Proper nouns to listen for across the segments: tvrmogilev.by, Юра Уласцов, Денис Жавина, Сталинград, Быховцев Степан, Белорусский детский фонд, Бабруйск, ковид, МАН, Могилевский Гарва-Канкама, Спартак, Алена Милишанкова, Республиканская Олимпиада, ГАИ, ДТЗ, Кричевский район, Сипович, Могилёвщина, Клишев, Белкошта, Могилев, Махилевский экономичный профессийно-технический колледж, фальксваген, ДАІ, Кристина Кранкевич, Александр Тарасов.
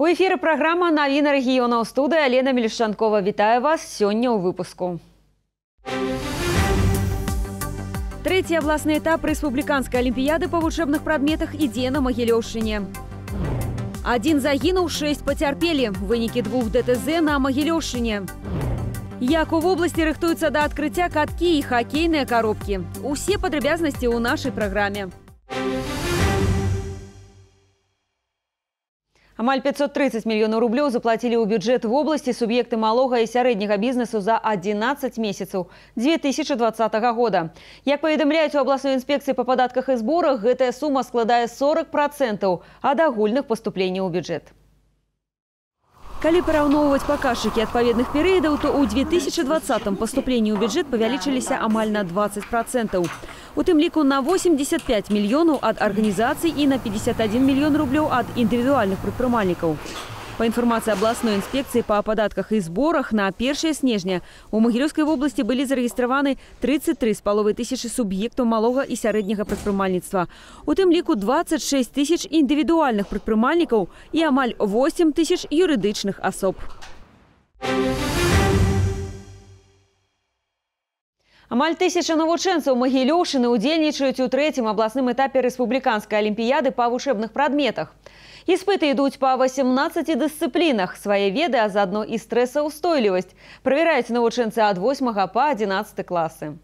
У эфіры праграма «Навіны рэгіёнаў». Студыя Алена Милишанкова вітае вас сёння ў выпуску. Третий областный этап Республиканской Олимпиады по учебных предметах идет на Могилёвщине. Один загинул, 6 потерпели. Выники двух ДТЗ на Могилёвщине. Як в области рыхтуются до открытия катки и хоккейные коробки. Усе подробности у нашей программе. Амаль 530 миллионов рублей заплатили у бюджет в области субъекты малого и среднего бизнеса за 11 месяцев 2020 года. Как поведомляют у областной инспекции по податках и сборах, эта сумма складает 40% от агульных поступлений у бюджет. Калі параўноўваць паказчыкі адпаведных перыядаў, то ў 2020 паступленні ў бюджэт павялічыліся амаль на 20%. У тым ліку на 85 мільёнаў ад арганізацый і на 51 мільён рублёў ад індывідуальных прадпрымальнікаў. По информации областной инспекции по податках и сборах, на 1 снежня у Могилевской области были зарегистрированы 33,5 тысячи субъектов малого и среднего предпринимательства. У тем лику 26 тысяч индивидуальных предпринимателей и амаль 8 тысяч юридичных особ. Амаль 1000 навучэнцаў Магілёўшчыны ўдзельнічаюць у третьем областном этапе Республиканской Олимпиады по вучэбных прадметах. Испыты идут по 18 дисциплинах. Свои веды, а заодно и стрессоустойчивость проверяют навучэнцы от 8 по 11 классы.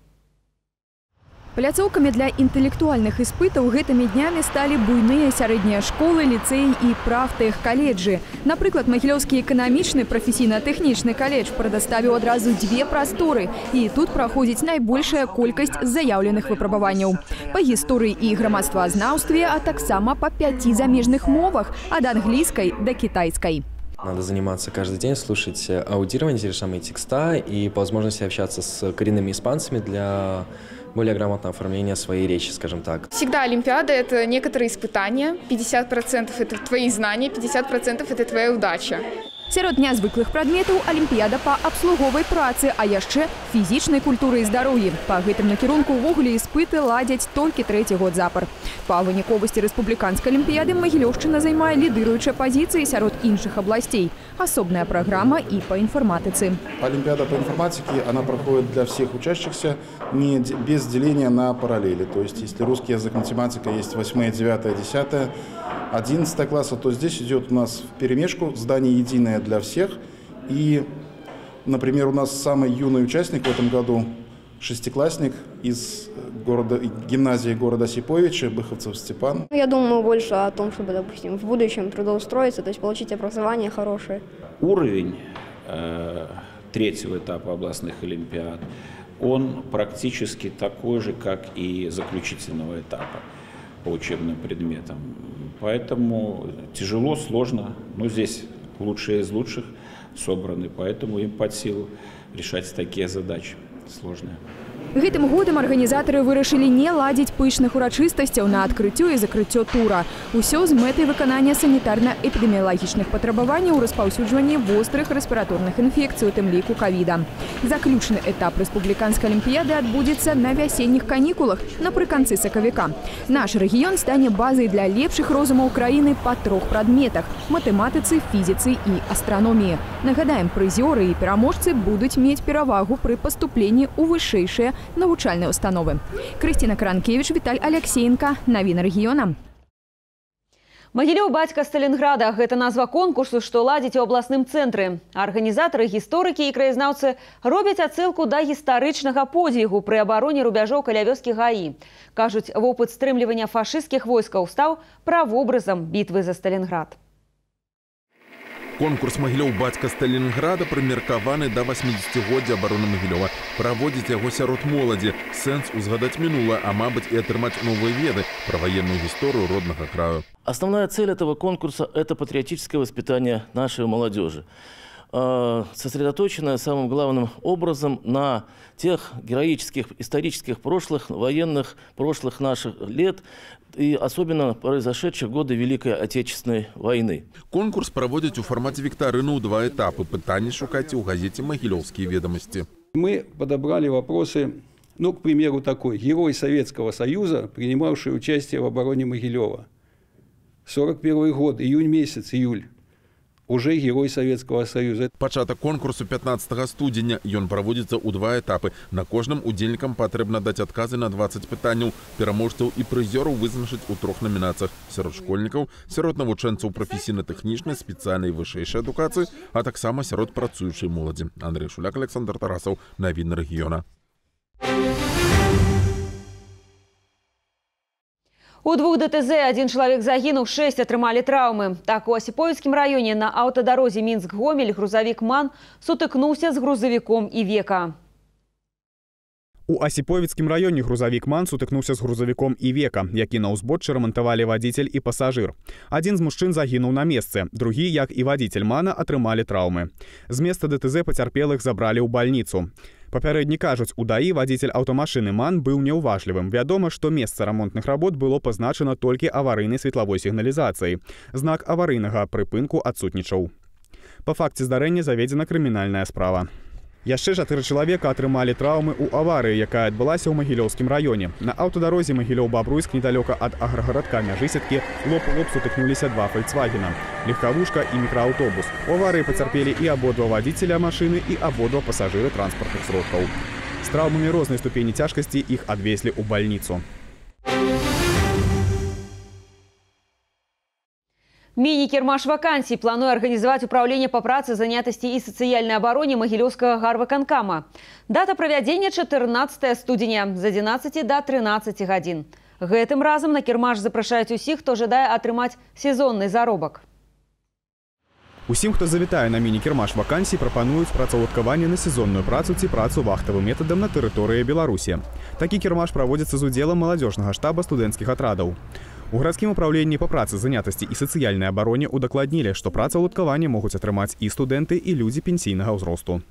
Пляцоўкамі для інтэлектуальных іспытаў гэтымі днямі сталі буйныя сярэднія школы, ліцеі і прафтэхкаледжы. Напрыклад, Махилевский экономичный профессийно-технический колледж предоставил одразу 2 прасторы, и тут проходит наибольшая колькасць заявленных выпрабаванняў. По истории и грамадстваазнаўстве, а так само по 5 замежных мовах, от английской до китайской. Надо заниматься каждый день, слушать аудирование, те же самые текста и по возможности общаться с коренными испанцами для более грамотного оформления своей речи, скажем так. Всегда Олимпиада – это некоторые испытания. 50% – это твои знания, 50% – это твоя удача. Сярод нязвыклых прадметаў Олимпиада по обслуговой працы, а еще физичной культуры и здоровья. По гэтым накірунку увогуле испыты ладзяць только 3-й год запар. По выніковасці Республиканской Олимпиады Могилёвщина займае лидирующие позиции сярод іншых областей. Особная программа и по информатике. Олимпиада по информатике, она проходит для всех учащихся без деления на параллели. То есть, если русский язык, математика есть 8, 9, 10, 11 класса, то здесь идет у нас в перемешку здание единое для всех. И, например, у нас самый юный участник в этом году, шестиклассник из города, гимназии города Сиповича, Быховцев Степан. Я думаю больше о том, чтобы, допустим, в будущем трудоустроиться, то есть получить образование хорошее. Уровень третьего этапа областных олимпиад, он практически такой же, как и заключительного этапа по учебным предметам. Поэтому тяжело, сложно, но здесь лучшие из лучших собраны, поэтому им под силу решать такие задачи сложные. Гэтым годом организаторы вырашили не ладить пышных урочистостей на открытие и закрытие тура. Усё с мэтой выконания санитарно-эпидемиологичных потребований у распаўсюджванні острых респираторных инфекций, у тым ліку ковида. Заключный этап Республиканской Олимпиады отбудется на весенних каникулах напрыканцы сакавіка. Наш регион станет базой для лепших розумов Украины по 3 предметах – математицы, физицы и астрономии. Нагадаем, призеры и переможцы будут иметь перевагу при поступлении у высшейшие научальные установы. Кристина Кранкевич, Виталь Алексеенко. Новины региона. Могилёў бацька Сталинграда. Это назва конкурсу, что ладзіць у областном центре. Организаторы, гісторыкі и краізнаўцы робят отсылку до гістарычнага подвигу при обороне рубежов калявёскі ГАИ. Кажут, опыт стрымливания фашистских войскаў стал правобразом битвы за Сталинград. Конкурс «Могилёў бацька Сталинграда» примеркованы до 80-годдзя обороны Могилёва. Проводить его сярод молоди. Сенс узгадать минулое, а мабыть и отрымать новые веды про военную историю родного краю. Основная цель этого конкурса – это патриотическое воспитание нашей молодежи, сосредоточенное самым главным образом на тех героических, исторических прошлых, военных прошлых наших лет, и особенно произошедшие годы Великой Отечественной войны. Конкурс проводят в формате викторины у 2 этапа. Пытание шукайте у газете «Могилевские ведомости». Мы подобрали вопросы, ну, к примеру, такой. Герой Советского Союза, принимавший участие в обороне Могилева. 41 год, июнь месяц, июль. уже герой Советского Союза. Пачатак конкурсу 15 студзеня. Ён проводится у два этапы. На кожным удзельникам потребно дать отказы на 20 пытанняў. Пераможцаў и призеру вызначить у трех номинациях. Сярод школьников, сярод навучэнцаў профессийно-техничной, специальной высшейшей адукации, а так само сярод працующей молоди. Андрей Шуляк, Александр Тарасов. Новины региона. У двух ДТЗ один человек загинул, 6 атрымалі травмы. Так, у Осиповецкім районе на автодорозе Минск-Гомель грузовик МАН сутыкнулся с грузовиком ИВЕКА. У Асіповіцкім районе грузовик МАН сутыкнулся с грузовиком «Івека», які на узбоччы рамантавалі водитель и пассажир. Один з мужчин загинул на месте, другие, як и водитель МАНа, атрымалі травмы. С места ДТЗ потерпелых забрали у больницу. Папярэдні кажуць, у ДАІ водитель автомашины МАН был неуважливым. Вядома, что место ремонтных работ было позначено только аварийной светловой сигнализацией. Знак аварийного припынку отсутничал. По факте здарэння заведена криминальная справа. Яшчэ 4 чалавека атрымалі траўмы ў аварыі, якая адбылася ў Магілёўскім раёне. На аўтадарозе Магілёў-Бабруйск недалёка ад аграгарадка Мяжисеткі лоб у лоб сутыкнуліся два фальксвагена, легкавушка і мікрааўтобус. У аварыі пацярпелі і абодва вадзіцеля машыны, і абодва пасажыры транспартных сродкаў. З траўмамі рознай ступені цяжкасці іх адвезлі ў бальніцу. Мини-кермаш вакансий планует организовать управление по праце, занятости и социальной обороне Могилевского Гарва-Канкама. Дата проведения 14 студеня за 11 до 13 годин. Гэтым разом на кермаш запрошают усіх, кто ожидая отрымать сезонный заробок. Усім, хто завітає на міні-кермаш вакансій, пропонують працаўладкаванне на сезонную працу ці працу вахтовым методом на территории Беларуси. Такі кермаш проводится с уделом молодежного штаба студентских отрадов. У городским управлении по праце, занятости и социальной обороне удакладнілі, что працаўладкаванне могут атрымаць и студенты, и люди пенсийного ўзросту.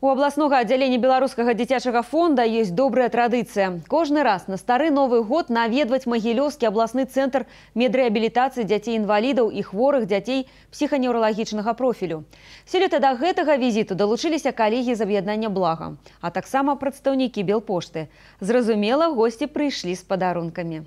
У областного отделения Белорусского детского фонда есть добрая традиция. Каждый раз на Старый Новый год наведывать Могилевский областный центр медреабилитации детей-инвалидов и хворых детей психоневрологичного профилю. Сёлета до гэтага визиту долучились коллеги из объединения «Благо», а так само представники Белпошты. Зразумела, гости пришли с подарунками.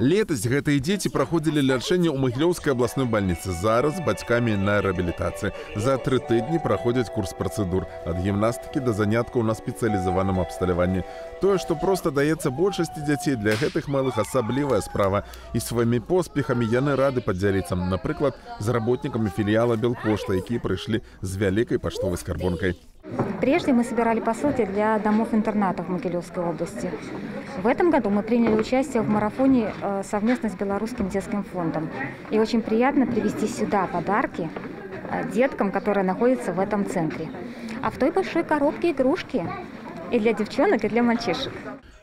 Летась гэтыя дзеці праходзілі лячэнне ў Магілёўскай абласной больніцы. Зараз з бацькамі на рэабілітацыі. За 3 тыдні праходзяць курс працэдур ад гімнастыкі да заняткаў на спецыялізаваным абсталяванні. Тое, што проста даецца большасці дзяцей, для гэтых малых асаблівая справа. І сваімі поспехамі яны рады падзяліцца, напрыклад, з работнікамі філіяла Белкошта, якія прыйшлі з вялікай паштовай скарбонкай. Прежде мы собирали посылки для домов-интернатов Могилевской области. В этом году мы приняли участие в марафоне совместно с Белорусским детским фондом. И очень приятно привезти сюда подарки деткам, которые находятся в этом центре. А в той большой коробке игрушки и для девчонок, и для мальчишек.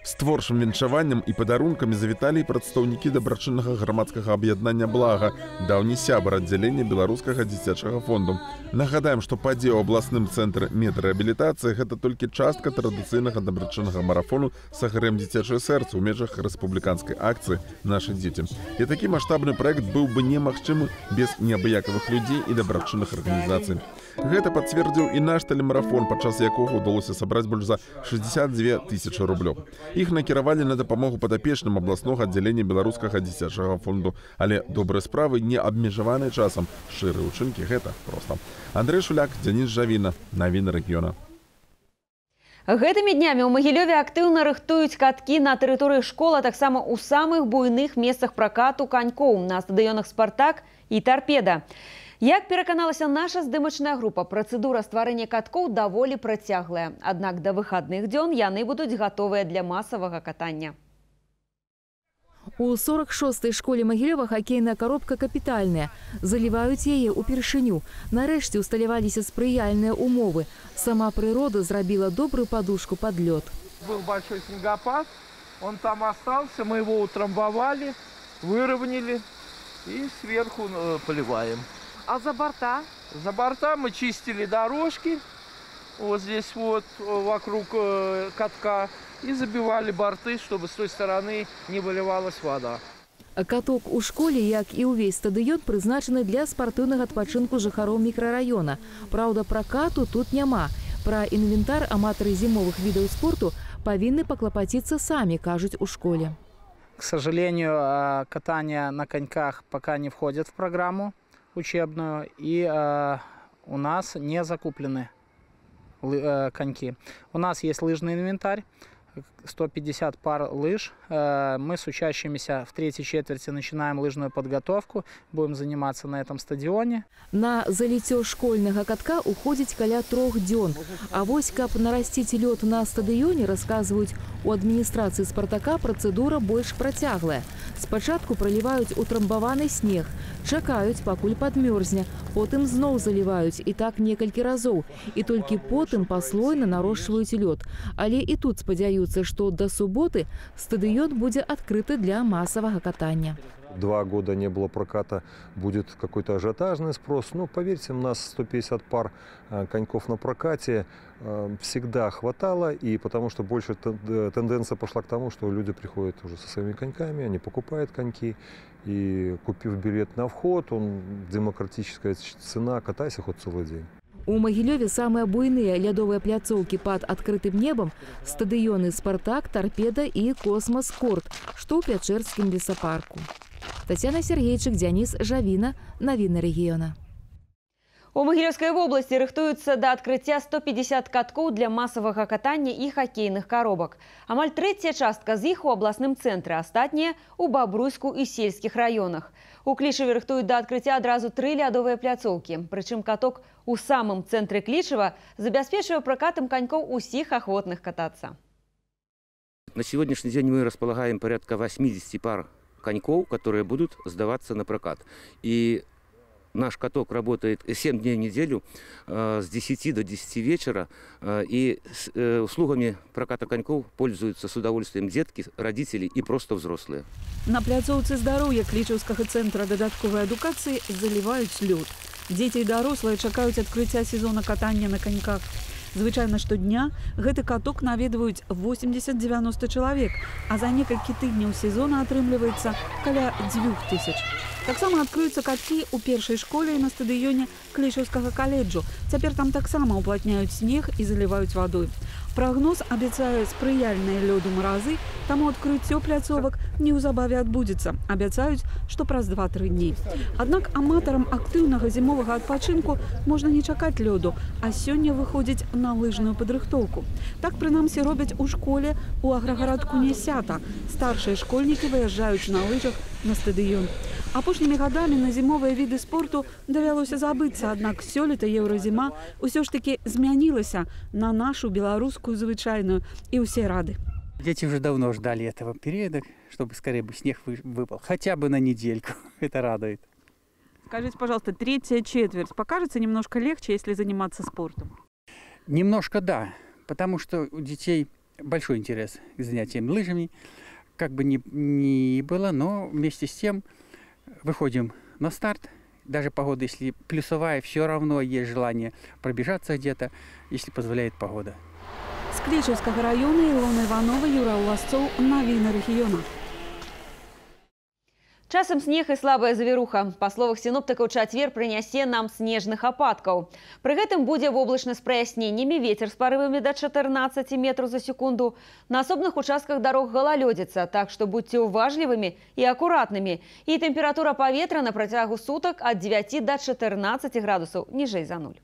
С творчым венчаваннем и подарунками завитали представники добрачыннага громадского объединения «Благо», даўні сябар отделения Белорусского детского фонда. Нагадаем, что падзея ў областным центре медреабилитации – это только частка традиционного добрачыннага марафону «Сагарэм дзіцячае сэрца» у межах республиканской акции «Наши дети». И такой масштабный проект был бы немагчымы без неабыяковых людей и добрачынных организаций. Гэта подтвердил и наш телемарафон, подчас якого удалось собрать больше за 62 тысячи рублей. Их накіравалі на дапамогу падапечным областного отделения Белорусского дзіцячага фонду. Але добрые справы не обмежаваны часом. Ширые учинки – это просто. Андрей Шуляк, Денис Жавина. Новины региона. Гэтымі днямі у Магілёве актыўна рыхтуюць каткі на тэрыторыі школ, а таксама ў самых буйных месцах пракату канькоў на стадыёнах «Спартак» і «Торпеда». Як пераканалася наша здымачная група, працэдура стварэння каткоў даволі працяглая. Аднак да выхадных дзён яны будуць гатовыя для масавага катання. У 46-й школе Магілёва хакейная коробка капітальная. Заліваюць яе ўпершыню. Нарэшце ўсталяваліся спрыяльныя умовы. Сама прырода зрабіла добрую падушку пад лёд. Был большой снегопад, он там остался, мы его утрамбовали, выровняли и сверху поливаем. А за борта? За борта мы чистили дорожки, вот здесь вот, вокруг катка, и забивали борты, чтобы с той стороны не выливалась вода. Каток у школе, як и увесь стадыён, прызначаны для спартыўнага адпачынку жыхароў мікрараёна. Праўда, пракату тут няма. Про інвентар аматары зімовых відаў спорту павінны паклапаціцца самі, кажуць у школе. К сожалению, катание на коньках пока не входит в программу учебную, и у нас не закуплены коньки. У нас есть лыжный инвентарь, 150 пар лыж. Мы с учащимися в третьей четверти начинаем лыжную подготовку. Будем заниматься на этом стадионе. На залитё школьного катка уходить каля 3 дён. А вось, как нарастить лед на стадионе, рассказывают у администрации «Спартака», процедура больше протяглая. Спочатку проливают утрамбованный снег, чакают, покуль подмерзне, потом снова заливают, и так несколько разов. И только потом послойно нарощивают лед. Але и тут сподяются, что до субботы стадион будет открыты для массового катания. 2 года не было проката, будет какой-то ажиотажный спрос. Но поверьте, у нас 150 пар коньков на прокате всегда хватало, и потому что больше тенденция пошла к тому, что люди приходят уже со своими коньками, они покупают коньки, и купив билет на вход, он демократическая цена, катайся хоть целый день. У Могилёве самые буйные ледовые пляцовки под открытым небом – стадионы «Спартак», «Торпеда» и «Космос-Корт», что у Пячерским лесопарку. Татьяна Сергеевич, Денис Жавина, новины региона. У Могилевской области рыхтуются до открытия 150 катков для массового катания и хоккейных коробок. Амаль третья частка из них у областном центре, остатние – у Бобруйску и сельских районах. У Клишеве рыхтуют до открытия одразу 3 лядовые пляцовки, причем каток у самом центре Клишева забеспечивая прокатом коньков усих охотных кататься. На сегодняшний день мы располагаем порядка 80 пар коньков, которые будут сдаваться на прокат. И наш каток работает 7 дней в неделю, с 10 до 10 вечера. И услугами проката коньков пользуются с удовольствием детки, родители и просто взрослые. На пляцовце здоровья Кричевского центра додатковой адукации заливают лед. Дети и дорослые чакают открытия сезона катания на коньках. Звычайно штодня гэты каток наведывают 80-90 чалавек, а за некалькі тыдняў сезона атрымліваецца каля 2000. Таксама адкрыюцца каткі ў першай школе і на стадыёне Клішеўскага каледжу. Цяпер там таксама уплатняюць снег і заліваюць вадой. Прагноз абяцае спрыяльныя лёду маразы, таму адкрыццё пляцовак неўзабаве адбудзецца. Абяцаюць, што праз 2-3 дні. Аднак аматарам актыўнага зімовага адпачынку можна не чакаць лёду, а сёння выходзіць на лыжную падрыхтоўку. Так, прынамсі, робяць у школе у аграгарадку Нясята. Старшыя школьнікі выязджаюць на лыжах на стадыён. Апошнімі гадамі на зімовыя віды спорту давялося забыцца, аднак сёлета еўразіма ўсё ж такі змянілася на нашу беларускую звычайную, і ўсе рады. Дети уже давно ждали этого периода, чтобы скорее бы снег выпал, хотя бы на недельку. Это радует. Скажите, пожалуйста, третья четверть покажется немножко легче, если заниматься спортом? Немножко да, потому что у детей большой интерес к занятиям лыжами. Как бы ни было, но вместе с тем выходим на старт. Даже погода, если плюсовая, все равно есть желание пробежаться где-то, если позволяет погода. С Кричевского района Илона Иванова, Юра Уласцов, новины региона. Часам снег и слабая завіруха. По словах синоптиков, чацвер принесе нам снежных опадков. При этом будет облачно с прояснениями, ветер с порывами до 14 метров за секунду. На особных участках дорог гололедица, так что будьте уважливыми и аккуратными. И температура поветра на протягу суток от 9 до 14 градусов ниже за нуль.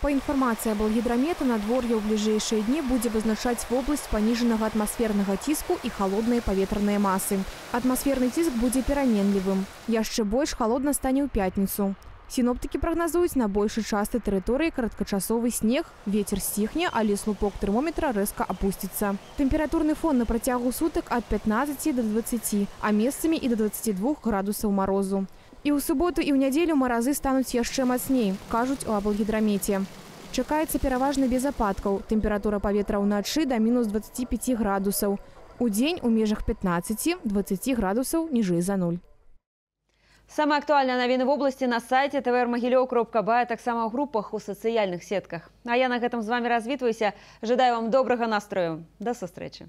По информации Белгидромета, надворье в ближайшие дни будет обозначать в область пониженного атмосферного тиску и холодные поветренные массы. Атмосферный тиск будет переменливым. Еще больше холодно станет в пятницу. Синоптики прогнозуют на большей частой территории короткочасовый снег, ветер стихнет, а слупок термометра резко опустится. Температурный фон на протягу суток от 15 до 20, а местами и до 22 градусов морозу. И у субботу, и у неделю морозы станут еще мощнее, кажут у Абелгидромете. Чекается переважно без опадков. Температура поветра у ночи до минус 25 градусов. У день у межах 15-20 градусов ниже за нуль. Самая актуальная новина в области на сайте tvrmogilev.by, а так само в группах у социальных сетках. А я на этом с вами развитываюсь. Желаю вам доброго настроя. До встречи.